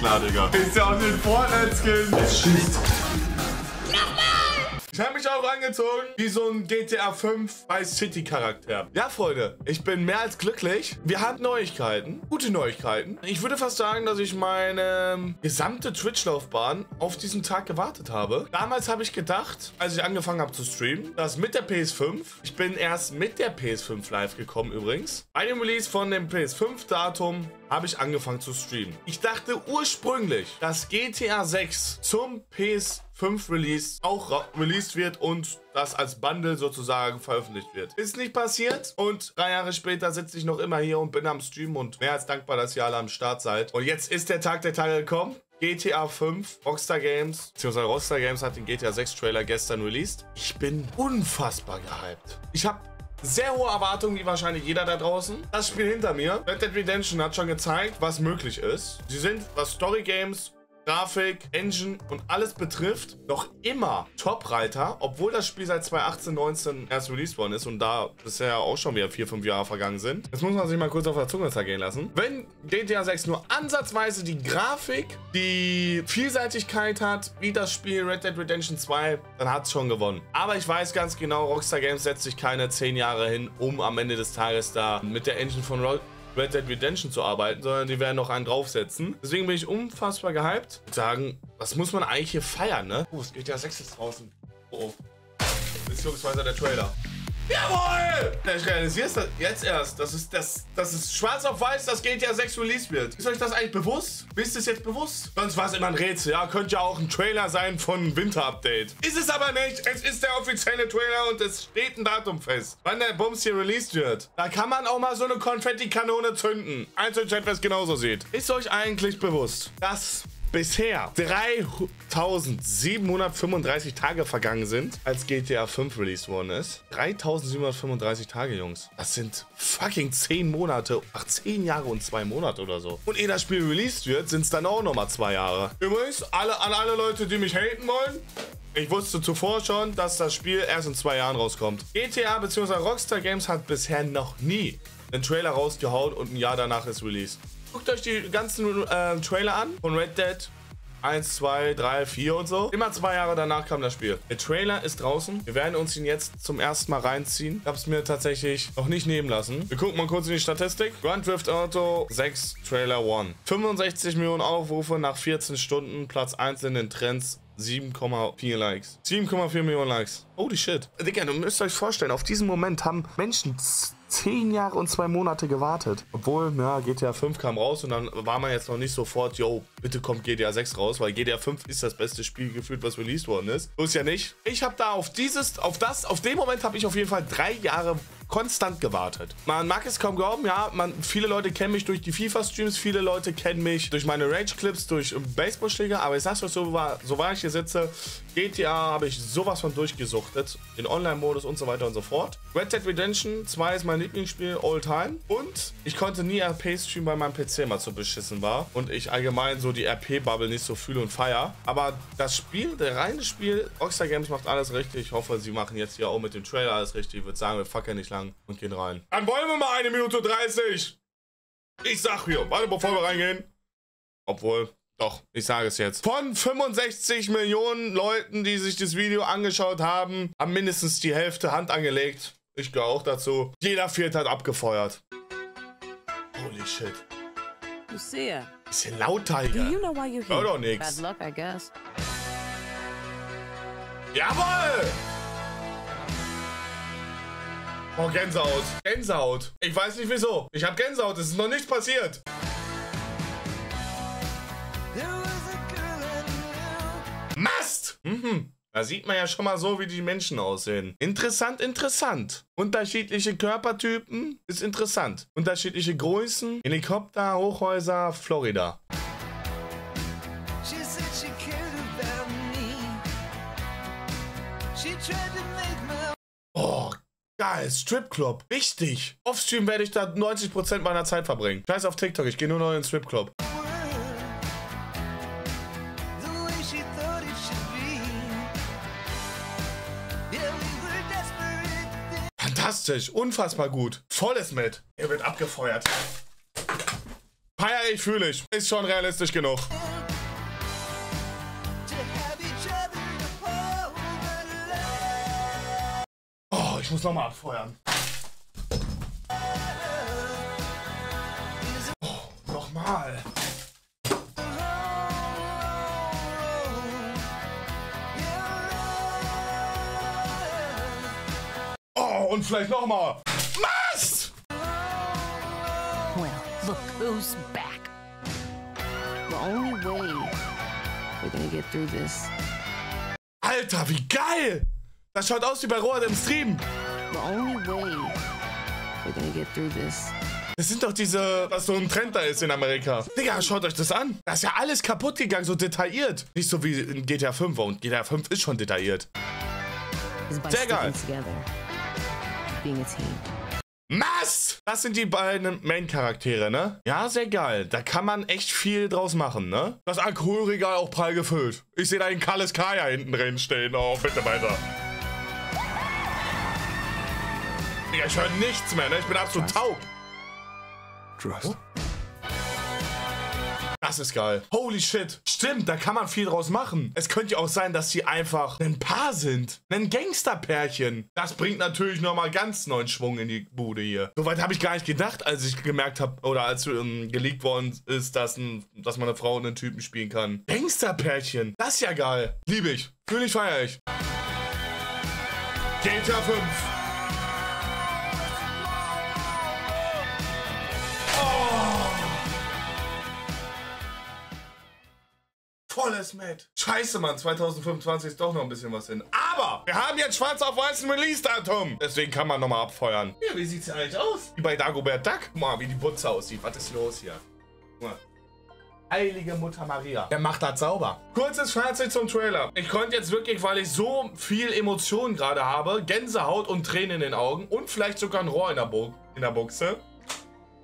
klar, Digga. Ist ja auch den Fortnite-Skin. Es schießt. Ich habe mich auch angezogen wie so ein GTA 5 Vice City Charakter. Ja, Freunde, ich bin mehr als glücklich. Wir haben Neuigkeiten, gute Neuigkeiten. Ich würde fast sagen, dass ich meine gesamte Twitch-Laufbahn auf diesen Tag gewartet habe. Damals habe ich gedacht, als ich angefangen habe zu streamen, dass mit der PS5, ich bin erst mit der PS5 live gekommen übrigens, bei dem Release von dem PS5-Datum habe ich angefangen zu streamen. Ich dachte ursprünglich, dass GTA 6 zum PS5 Release auch released wird und das als Bundle sozusagen veröffentlicht wird. Ist nicht passiert und 3 Jahre später sitze ich noch immer hier und bin am Streamen und mehr als dankbar, dass ihr alle am Start seid. Und jetzt ist der Tag der Tage gekommen. GTA 5, Rockstar Games, beziehungsweise Rockstar Games hat den GTA 6 Trailer gestern released. Ich bin unfassbar gehypt. Ich habe sehr hohe Erwartungen, wie wahrscheinlich jeder da draußen. Das Spiel hinter mir. Red Dead Redemption hat schon gezeigt, was möglich ist. Sie sind, was Story Games, Grafik, Engine und alles betrifft, noch immer Top-Reiter, obwohl das Spiel seit 2018, 19 erst released worden ist und da bisher auch schon wieder 4-5 Jahre vergangen sind. Das muss man sich mal kurz auf der Zunge zergehen lassen. Wenn GTA 6 nur ansatzweise die Grafik, die Vielseitigkeit hat, wie das Spiel Red Dead Redemption 2, dann hat es schon gewonnen. Aber ich weiß ganz genau, Rockstar Games setzt sich keine 10 Jahre hin, um am Ende des Tages da mit der Engine von Red Dead Redemption zu arbeiten, sondern die werden noch einen draufsetzen. Deswegen bin ich unfassbar gehypt. Ich würde sagen, was muss man eigentlich hier feiern, ne? Oh, es geht ja 6 jetzt draußen. Oh, oh. Beziehungsweise der Trailer. Jawohl! Ich realisiere es jetzt erst. Das ist schwarz auf weiß, dass GTA 6 released wird. Ist euch das eigentlich bewusst? Wisst ihr es jetzt bewusst? Sonst war es immer ein Rätsel. Ja, könnte ja auch ein Trailer sein von Winter-Update. Ist es aber nicht. Es ist der offizielle Trailer und es steht ein Datum fest, wann der Bums hier released wird. Da kann man auch mal so eine Konfetti-Kanone zünden. Also im Chat, wer es genauso sieht. Ist euch eigentlich bewusst, dass bisher 3735 Tage vergangen sind, als GTA 5 released worden ist? 3735 Tage, Jungs. Das sind fucking 10 Monate. Ach, 10 Jahre und 2 Monate oder so. Und ehe das Spiel released wird, sind es dann auch nochmal 2 Jahre. Übrigens, an alle Leute, die mich haten wollen, ich wusste zuvor schon, dass das Spiel erst in 2 Jahren rauskommt. GTA bzw. Rockstar Games hat bisher noch nie einen Trailer rausgehauen und ein Jahr danach ist released. Guckt euch die ganzen Trailer an von Red Dead 1, 2, 3, 4 und so. Immer 2 Jahre danach kam das Spiel. Der Trailer ist draußen. Wir werden uns ihn jetzt zum ersten Mal reinziehen. Ich habe es mir tatsächlich noch nicht nehmen lassen. Wir gucken mal kurz in die Statistik. Grand Theft Auto 6 Trailer 1. 65 Millionen Aufrufe nach 14 Stunden. Platz 1 in den Trends. 7,4 Likes. 7,4 Millionen Likes. Holy shit. Digga, du müsst euch vorstellen, auf diesen Moment haben Menschen 10 Jahre und 2 Monate gewartet. Obwohl, ja, GTA 5 kam raus und dann war man jetzt noch nicht sofort, yo, bitte kommt GTA 6 raus, weil GTA 5 ist das beste Spiel gefühlt, was released worden ist. So ist ja nicht. Ich habe da auf den Moment habe ich auf jeden Fall 3 Jahre konstant gewartet. Man mag es kaum glauben, ja, viele Leute kennen mich durch die FIFA-Streams, viele Leute kennen mich durch meine Rage-Clips, durch Baseballschläger, aber ich sag's euch, so war ich hier sitze, GTA habe ich sowas von durchgesuchtet, den Online-Modus und so weiter und so fort. Red Dead Redemption 2 ist mein Lieblingsspiel all time und ich konnte nie RP streamen, weil mein PC mal zu beschissen war und ich allgemein so die RP-Bubble nicht so fühle und feier. Aber das Spiel, der reine Spiel, Rockstar Games macht alles richtig. Ich hoffe, sie machen jetzt hier auch mit dem Trailer alles richtig. Ich würde sagen, wir fucken nicht lang und gehen rein. Dann wollen wir mal 1:30. Ich sag hier, warte, bevor wir reingehen. Obwohl, doch, ich sage es jetzt. Von 65 Millionen Leuten, die sich das Video angeschaut haben, haben mindestens die Hälfte Hand angelegt. Ich gehöre auch dazu. Jeder Vierte hat abgefeuert. Holy shit. Bisschen lauter hier. Hör doch nix. Jawohl! Oh, Gänsehaut. Gänsehaut. Ich weiß nicht wieso. Ich habe Gänsehaut. Es ist noch nichts passiert. Mast! Mhm. Da sieht man ja schon mal so, wie die Menschen aussehen. Interessant, interessant. Unterschiedliche Körpertypen ist interessant. Unterschiedliche Größen. Helikopter, Hochhäuser, Florida. Oh, geil, Stripclub. Wichtig. Offstream werde ich da 90% meiner Zeit verbringen. Scheiß auf TikTok, ich gehe nur noch in den Stripclub. Fantastisch, unfassbar gut. Volles mit. Er wird abgefeuert. Feier ich, fühle ich. Ist schon realistisch genug. Ich muss nochmal abfeuern. Oh, nochmal. Oh, und vielleicht nochmal. Mast! Well, look who's back. The only way we're gonna get through this. Alter, wie geil! Das schaut aus wie bei Road im Stream. The only way we're gonna get through this. Das sind doch diese, was so ein Trend da ist in Amerika. Digga, schaut euch das an. Da ist ja alles kaputt gegangen, so detailliert. Nicht so wie in GTA 5 und GTA 5 ist schon detailliert. Sehr geil. Mast! Das sind die beiden Main-Charaktere, ne? Ja, sehr geil. Da kann man echt viel draus machen, ne? Das Alkoholregal auch prall gefüllt. Ich sehe da einen Kaleskaja hinten drin stehen. Oh, bitte weiter. Digga, ich höre nichts mehr, ne? Ich bin absolut taub. Trust. Das ist geil. Holy shit. Stimmt, da kann man viel draus machen. Es könnte ja auch sein, dass sie einfach ein Paar sind. Ein Gangsterpärchen. Das bringt natürlich nochmal ganz neuen Schwung in die Bude hier. Soweit habe ich gar nicht gedacht, als ich gemerkt habe, oder als geleakt worden ist, dass man eine Frau und einen Typen spielen kann. Gangsterpärchen. Das ist ja geil. Liebe ich. Fühle ich, feier ich. GTA 5. Volles Met. Scheiße, Mann. 2025 ist doch noch ein bisschen was hin. Aber wir haben jetzt schwarz auf weißen Release-Datum. Deswegen kann man nochmal abfeuern. Ja, wie sieht's eigentlich aus? Wie bei Dagobert Duck. Guck mal, wie die Putze aussieht. Was ist los hier? Guck mal. Heilige Mutter Maria. Der macht das sauber. Kurzes Fazit zum Trailer. Ich konnte jetzt wirklich, weil ich so viel Emotionen gerade habe, Gänsehaut und Tränen in den Augen und vielleicht sogar ein Rohr in der Buchse,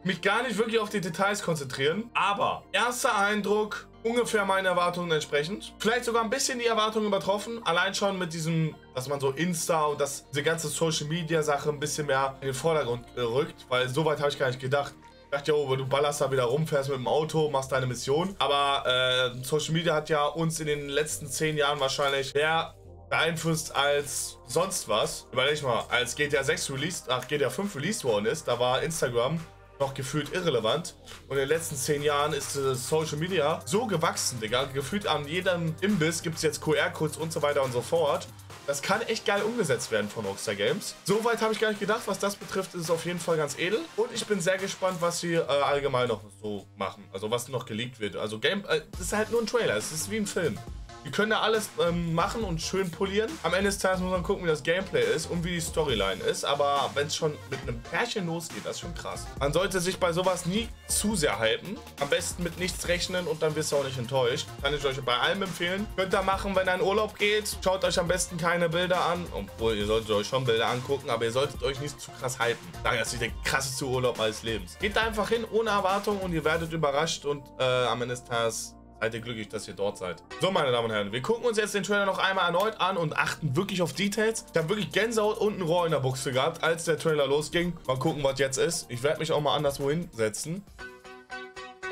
mich gar nicht wirklich auf die Details konzentrieren. Aber erster Eindruck... ungefähr meinen Erwartungen entsprechend. Vielleicht sogar ein bisschen die Erwartungen übertroffen. Allein schon mit diesem, dass man so Insta und diese ganze Social-Media-Sache ein bisschen mehr in den Vordergrund rückt. Weil so weit habe ich gar nicht gedacht. Ich dachte, jo, du ballerst da wieder rum, fährst mit dem Auto, machst deine Mission. Aber Social Media hat ja uns in den letzten 10 Jahren wahrscheinlich mehr beeinflusst als sonst was. Überleg mal, als GTA 6 released, ach, GTA 5 released worden ist, da war Instagram... noch gefühlt irrelevant. Und in den letzten 10 Jahren ist Social Media so gewachsen, Digga. Gefühlt an jedem Imbiss gibt es jetzt QR-Codes und so weiter und so fort. Das kann echt geil umgesetzt werden von Rockstar Games. Soweit habe ich gar nicht gedacht. Was das betrifft, ist es auf jeden Fall ganz edel. Und ich bin sehr gespannt, was sie allgemein noch so machen. Also was noch geleakt wird. Also das ist halt nur ein Trailer. Es ist wie ein Film. Wir können da alles machen und schön polieren. Am Ende des Tages muss man gucken, wie das Gameplay ist und wie die Storyline ist. Aber wenn es schon mit einem Pärchen losgeht, das ist schon krass. Man sollte sich bei sowas nie zu sehr hypen. Am besten mit nichts rechnen und dann wirst du auch nicht enttäuscht. Kann ich euch bei allem empfehlen. Könnt ihr machen, wenn ihr in Urlaub geht. Schaut euch am besten keine Bilder an. Obwohl, ihr solltet euch schon Bilder angucken, aber ihr solltet euch nicht zu krass hypen. Sagen, das ist der krasseste Urlaub meines Lebens. Geht da einfach hin, ohne Erwartung und ihr werdet überrascht und am Ende des Tages... seid ihr glücklich, dass ihr dort seid. So, meine Damen und Herren, wir gucken uns jetzt den Trailer noch einmal erneut an und achten wirklich auf Details. Ich habe wirklich Gänsehaut und ein Rohr in der Buchse gehabt, als der Trailer losging. Mal gucken, was jetzt ist. Ich werde mich auch mal anderswo hinsetzen.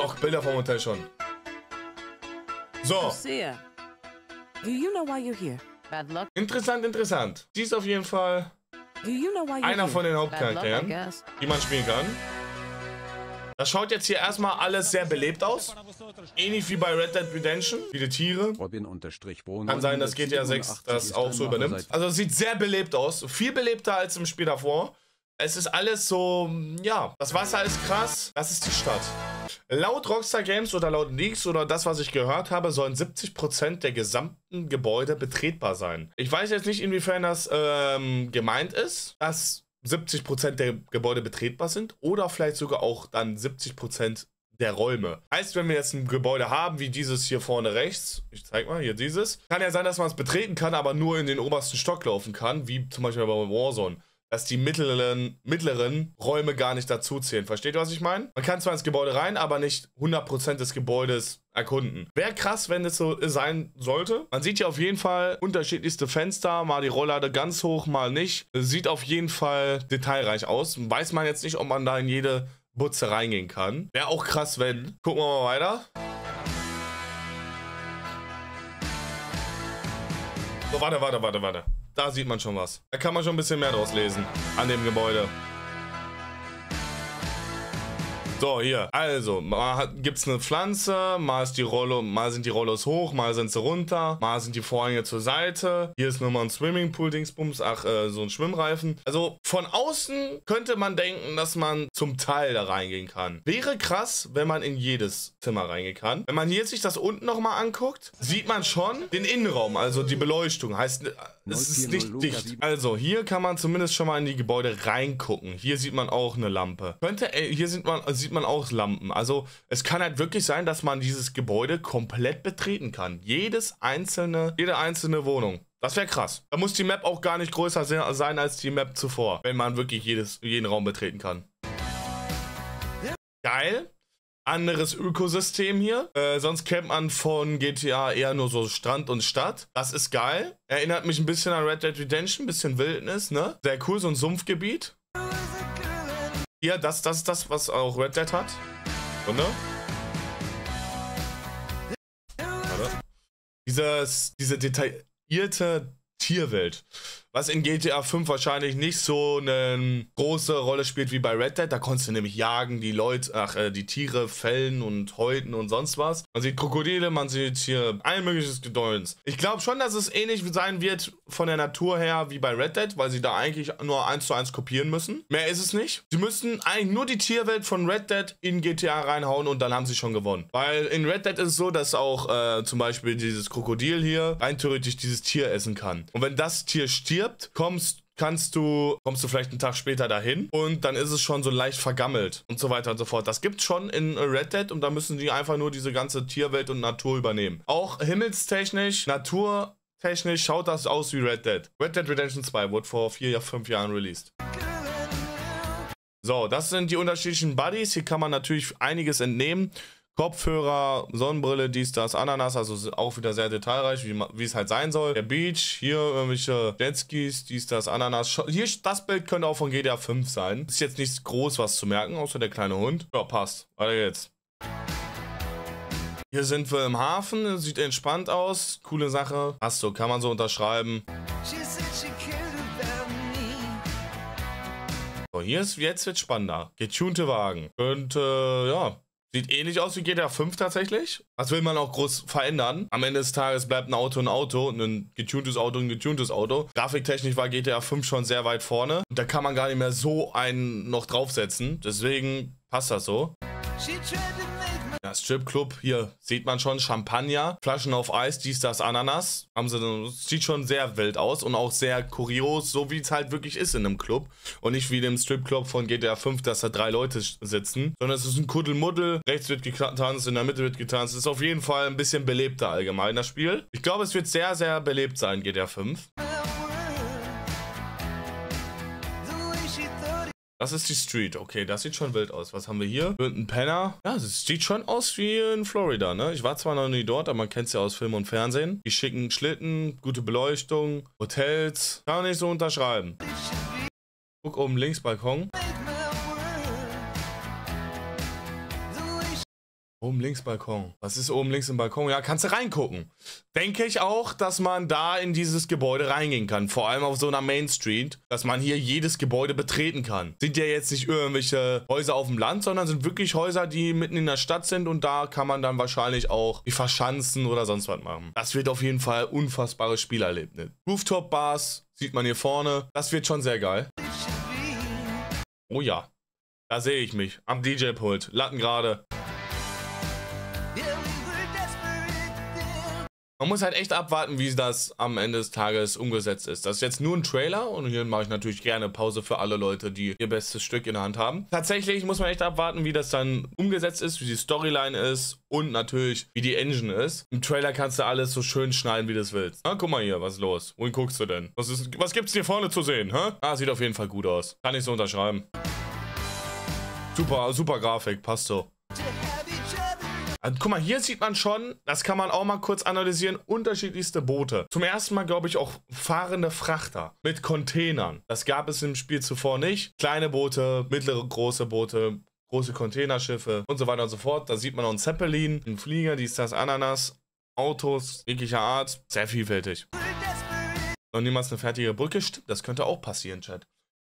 Auch Bilder vom Hotel schon. So. Interessant, interessant. Die ist auf jeden Fall einer von den Hauptcharakteren, die man spielen kann. Das schaut jetzt hier erstmal alles sehr belebt aus. Ähnlich wie bei Red Dead Redemption. Viele Tiere. Kann sein, dass GTA 6 das auch so übernimmt. Also es sieht sehr belebt aus. Viel belebter als im Spiel davor. Es ist alles so, ja, das Wasser ist krass. Das ist die Stadt. Laut Rockstar Games oder laut Leaks oder das, was ich gehört habe, sollen 70% der gesamten Gebäude betretbar sein. Ich weiß jetzt nicht, inwiefern das gemeint ist, dass... 70% der Gebäude betretbar sind oder vielleicht sogar auch dann 70% der Räume. Heißt, wenn wir jetzt ein Gebäude haben, wie dieses hier vorne rechts, ich zeig mal, hier dieses, kann ja sein, dass man es betreten kann, aber nur in den obersten Stock laufen kann, wie zum Beispiel bei Warzone, dass die mittleren Räume gar nicht dazu zählen. Versteht ihr, was ich meine? Man kann zwar ins Gebäude rein, aber nicht 100% des Gebäudes erkunden. Wäre krass, wenn es so sein sollte. Man sieht hier auf jeden Fall unterschiedlichste Fenster, mal die Rolllade ganz hoch, mal nicht. Sieht auf jeden Fall detailreich aus. Weiß man jetzt nicht, ob man da in jede Butze reingehen kann. Wäre auch krass, wenn... Gucken wir mal weiter. So, warte. Da sieht man schon was. Da kann man schon ein bisschen mehr draus lesen an dem Gebäude. So, hier. Also, mal gibt's eine Pflanze, mal ist die Rolle, mal sind die Rollos hoch, mal sind sie runter, mal sind die Vorhänge zur Seite. Hier ist nochmal ein Swimmingpool-Dingsbums, ach, so ein Schwimmreifen. Also, von außen könnte man denken, dass man zum Teil da reingehen kann. Wäre krass, wenn man in jedes Zimmer reingehen kann. Wenn man hier sich das unten nochmal anguckt, sieht man schon den Innenraum, also die Beleuchtung. Heißt, es ist nicht dicht. Also, hier kann man zumindest schon mal in die Gebäude reingucken. Hier sieht man auch eine Lampe. Könnte, hier sieht man auch Lampen. Also es kann halt wirklich sein, dass man dieses Gebäude komplett betreten kann. Jede einzelne Wohnung. Das wäre krass. Da muss die Map auch gar nicht größer sein als die Map zuvor, wenn man wirklich jeden Raum betreten kann. Geil. Anderes Ökosystem hier. Sonst kennt man von GTA eher nur so Strand und Stadt. Das ist geil. Erinnert mich ein bisschen an Red Dead Redemption. Ein bisschen Wildnis, ne? Sehr cool, so ein Sumpfgebiet. Ja, das ist das, was auch Red Dead hat. Und ne? Diese detaillierte Tierwelt, was in GTA 5 wahrscheinlich nicht so eine große Rolle spielt wie bei Red Dead. Da konntest du nämlich jagen, die Tiere fällen und häuten und sonst was. Man sieht Krokodile, man sieht hier ein mögliches Gedöns. Ich glaube schon, dass es ähnlich sein wird von der Natur her wie bei Red Dead, weil sie da eigentlich nur 1:1 kopieren müssen. Mehr ist es nicht. Sie müssten eigentlich nur die Tierwelt von Red Dead in GTA reinhauen und dann haben sie schon gewonnen. Weil in Red Dead ist es so, dass auch zum Beispiel dieses Krokodil hier rein theoretisch dieses Tier essen kann. Und wenn das Tier stirbt, kommst du vielleicht einen Tag später dahin und dann ist es schon so leicht vergammelt und so weiter und so fort. Das gibt's schon in Red Dead und da müssen die einfach nur diese ganze Tierwelt und Natur übernehmen. Auch himmelstechnisch, naturtechnisch schaut das aus wie Red Dead. Red Dead Redemption 2 wurde vor 4, 5 Jahren released. So, das sind die unterschiedlichen Buddies. Hier kann man natürlich einiges entnehmen. Kopfhörer, Sonnenbrille, dies, das, Ananas, also auch wieder sehr detailreich, wie es halt sein soll. Der Beach, hier irgendwelche Jetskis, dies, das, Ananas. Hier, das Bild könnte auch von GTA 5 sein. Ist jetzt nichts groß was zu merken, außer der kleine Hund. Ja, passt. Weiter geht's. Hier sind wir im Hafen, sieht entspannt aus. Coole Sache. Hast du, kann man so unterschreiben. So, hier ist, jetzt wird's spannender. Getunte Wagen. Und, ja. Sieht ähnlich aus wie GTA 5 tatsächlich. Was will man auch groß verändern? Am Ende des Tages bleibt ein Auto, ein getuntes Auto, ein getuntes Auto. Grafiktechnisch war GTA 5 schon sehr weit vorne. Und da kann man gar nicht mehr so einen noch draufsetzen. Deswegen passt das so. Das Stripclub, hier sieht man schon Champagner, Flaschen auf Eis, dies, das, Ananas. Sieht schon sehr wild aus und auch sehr kurios, so wie es halt wirklich ist in einem Club. Und nicht wie dem Stripclub von GTA 5, dass da 3 Leute sitzen. Sondern es ist ein Kuddelmuddel, rechts wird getanzt, in der Mitte wird getanzt. Ist auf jeden Fall ein bisschen belebter allgemein, das Spiel. Ich glaube, es wird sehr, sehr belebt sein, GTA 5. Das ist die Street. Okay, das sieht schon wild aus. Was haben wir hier? Irgendein Penner. Ja, das sieht schon aus wie in Florida, ne? Ich war zwar noch nie dort, aber man kennt es ja aus Film und Fernsehen. Die schicken Schlitten, gute Beleuchtung, Hotels. Kann nicht so unterschreiben. Guck oben links, Balkon. Oben links Balkon. Was ist oben links im Balkon? Ja, kannst du reingucken. Denke ich auch, dass man da in dieses Gebäude reingehen kann. Vor allem auf so einer Main Street, dass man hier jedes Gebäude betreten kann. Sind ja jetzt nicht irgendwelche Häuser auf dem Land, sondern sind wirklich Häuser, die mitten in der Stadt sind. Und da kann man dann wahrscheinlich auch die verschanzen oder sonst was machen. Das wird auf jeden Fall unfassbares Spielerlebnis. Rooftop-Bars sieht man hier vorne. Das wird schon sehr geil. Oh ja, da sehe ich mich. Am DJ-Pult. Latten gerade. Man muss halt echt abwarten, wie das am Ende des Tages umgesetzt ist. Das ist jetzt nur ein Trailer und hier mache ich natürlich gerne Pause für alle Leute, die ihr bestes Stück in der Hand haben. Tatsächlich muss man echt abwarten, wie das dann umgesetzt ist, wie die Storyline ist und natürlich, wie die Engine ist. Im Trailer kannst du alles so schön schneiden, wie du es willst. Na, guck mal hier, was ist los? Wohin guckst du denn? Was gibt's hier vorne zu sehen? Hä? Ah, sieht auf jeden Fall gut aus. Kann ich so unterschreiben. Super, super Grafik, passt so. Guck mal, hier sieht man schon, das kann man auch mal kurz analysieren, unterschiedlichste Boote. Zum ersten Mal, glaube ich, auch fahrende Frachter mit Containern. Das gab es im Spiel zuvor nicht. Kleine Boote, mittlere, große Boote, große Containerschiffe und so weiter und so fort. Da sieht man noch einen Zeppelin, einen Flieger, dies, das, Ananas, Autos, jeglicher Art. Sehr vielfältig. noch niemals eine fertige Brücke. Stimmt, das könnte auch passieren, Chat.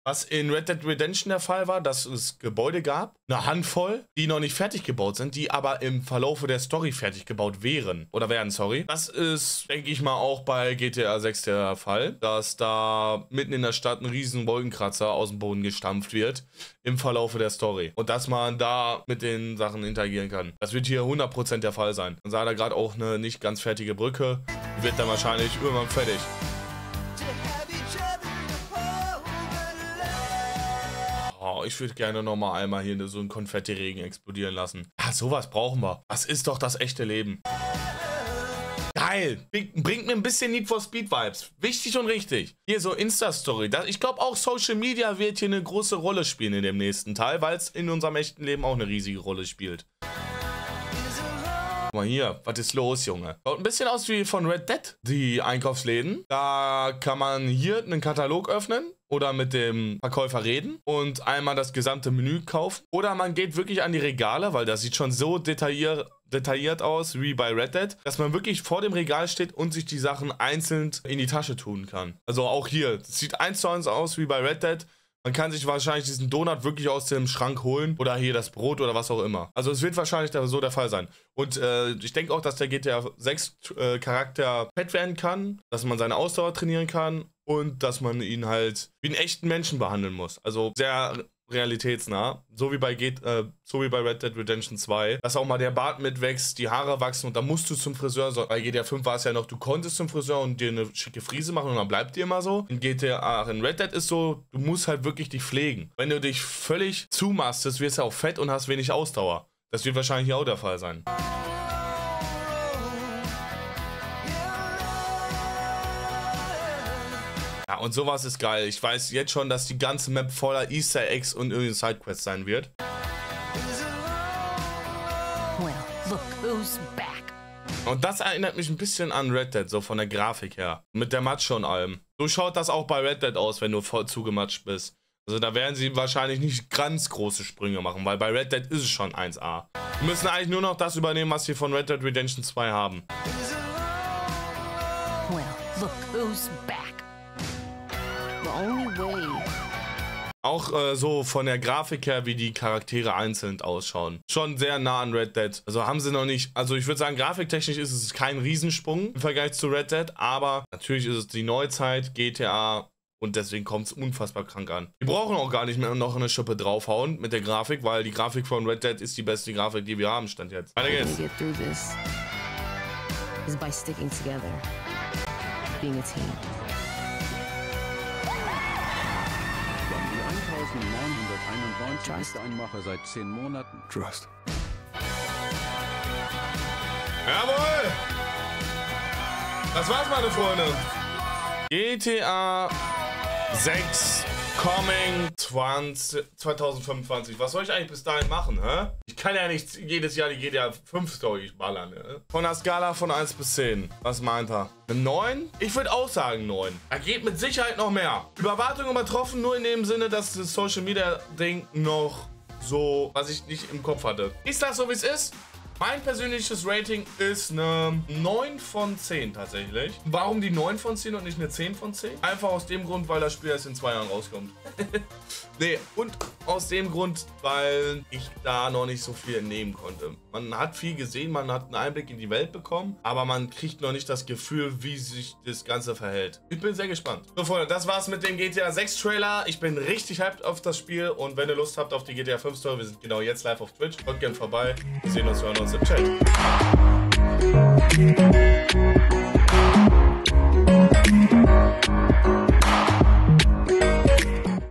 Was in Red Dead Redemption der Fall war, dass es Gebäude gab, eine Handvoll, die noch nicht fertig gebaut sind, die aber im Verlaufe der Story fertig gebaut wären. Oder werden, sorry. Das ist, denke ich mal, auch bei GTA 6 der Fall, dass da mitten in der Stadt ein riesen Wolkenkratzer aus dem Boden gestampft wird im Verlaufe der Story. Und dass man da mit den Sachen interagieren kann. Das wird hier 100% der Fall sein. Man sah da gerade auch eine nicht ganz fertige Brücke. Die wird dann wahrscheinlich irgendwann fertig. Ich würde gerne nochmal einmal hier so einen Konfettiregen explodieren lassen. Ja, sowas brauchen wir. Das ist doch das echte Leben. Geil. Bringt mir ein bisschen Need for Speed Vibes. Wichtig und richtig. Hier so Insta-Story. Ich glaube auch Social Media wird hier eine große Rolle spielen in dem nächsten Teil, weil es in unserem echten Leben auch eine riesige Rolle spielt. Guck mal hier, was ist los, Junge? Schaut ein bisschen aus wie von Red Dead, die Einkaufsläden. Da kann man hier einen Katalog öffnen oder mit dem Verkäufer reden und einmal das gesamte Menü kaufen. Oder man geht wirklich an die Regale, weil das sieht schon so detailliert aus wie bei Red Dead, dass man wirklich vor dem Regal steht und sich die Sachen einzeln in die Tasche tun kann. Also auch hier, das sieht 1:1 aus wie bei Red Dead. Man kann sich wahrscheinlich diesen Donut wirklich aus dem Schrank holen oder hier das Brot oder was auch immer. Also es wird wahrscheinlich so der Fall sein. Und ich denke auch, dass der GTA 6 Charakter fett werden kann, dass man seine Ausdauer trainieren kann und dass man ihn halt wie einen echten Menschen behandeln muss. Also sehr realitätsnah, so wie bei Red Dead Redemption 2, dass auch mal der Bart mitwächst, die Haare wachsen und dann musst du zum Friseur. Bei GTA 5 war es ja noch, du konntest zum Friseur und dir eine schicke Frise machen und dann bleibt dir immer so. In Red Dead ist so, du musst halt wirklich dich pflegen. Wenn du dich völlig zumastest, wirst du auch fett und hast wenig Ausdauer. Das wird wahrscheinlich auch der Fall sein. Ja, und sowas ist geil. Ich weiß jetzt schon, dass die ganze Map voller Easter Eggs und irgendwie Sidequests sein wird. Und das erinnert mich ein bisschen an Red Dead, so von der Grafik her. Mit der Matsche und allem. So schaut das auch bei Red Dead aus, wenn du voll zugematscht bist. Also da werden sie wahrscheinlich nicht ganz große Sprünge machen, weil bei Red Dead ist es schon 1A. Wir müssen eigentlich nur noch das übernehmen, was wir von Red Dead Redemption 2 haben. Auch so von der Grafik her, wie die Charaktere einzeln ausschauen. Schon sehr nah an Red Dead. Also haben sie noch nicht, also ich würde sagen, grafiktechnisch ist es kein Riesensprung im Vergleich zu Red Dead, aber natürlich ist es die Neuzeit, GTA und deswegen kommt es unfassbar krank an. Wir brauchen auch gar nicht mehr noch eine Schippe draufhauen mit der Grafik, weil die Grafik von Red Dead ist die beste Grafik, die wir haben, Stand jetzt. Weiter geht's. Trust. Einmache seit 10 Monaten. Trust. Jawohl! Das war's, meine Freunde. GTA 6 coming 2025. Was soll ich eigentlich bis dahin machen, hä? Ich kann ja nicht jedes Jahr die GTA 5 Story ballern, hä? Von der Skala von 1 bis 10. Was meint er? Eine 9? Ich würde auch sagen 9. Da geht mit Sicherheit noch mehr. Überwartung übertroffen, nur in dem Sinne, dass das Social Media Ding noch so, was ich nicht im Kopf hatte. Ist das so, wie es ist? Mein persönliches Rating ist eine 9 von 10 tatsächlich. Warum die 9 von 10 und nicht eine 10 von 10? Einfach aus dem Grund, weil das Spiel erst in 2 Jahren rauskommt. Nee, und aus dem Grund, weil ich da noch nicht so viel entnehmen konnte. Man hat viel gesehen, man hat einen Einblick in die Welt bekommen, aber man kriegt noch nicht das Gefühl, wie sich das Ganze verhält. Ich bin sehr gespannt. So Freunde, das war's mit dem GTA 6 Trailer. Ich bin richtig hyped auf das Spiel und wenn ihr Lust habt auf die GTA 5 Story, wir sind genau jetzt live auf Twitch. Kommt gerne vorbei. Wir sehen uns, hören uns im Chat.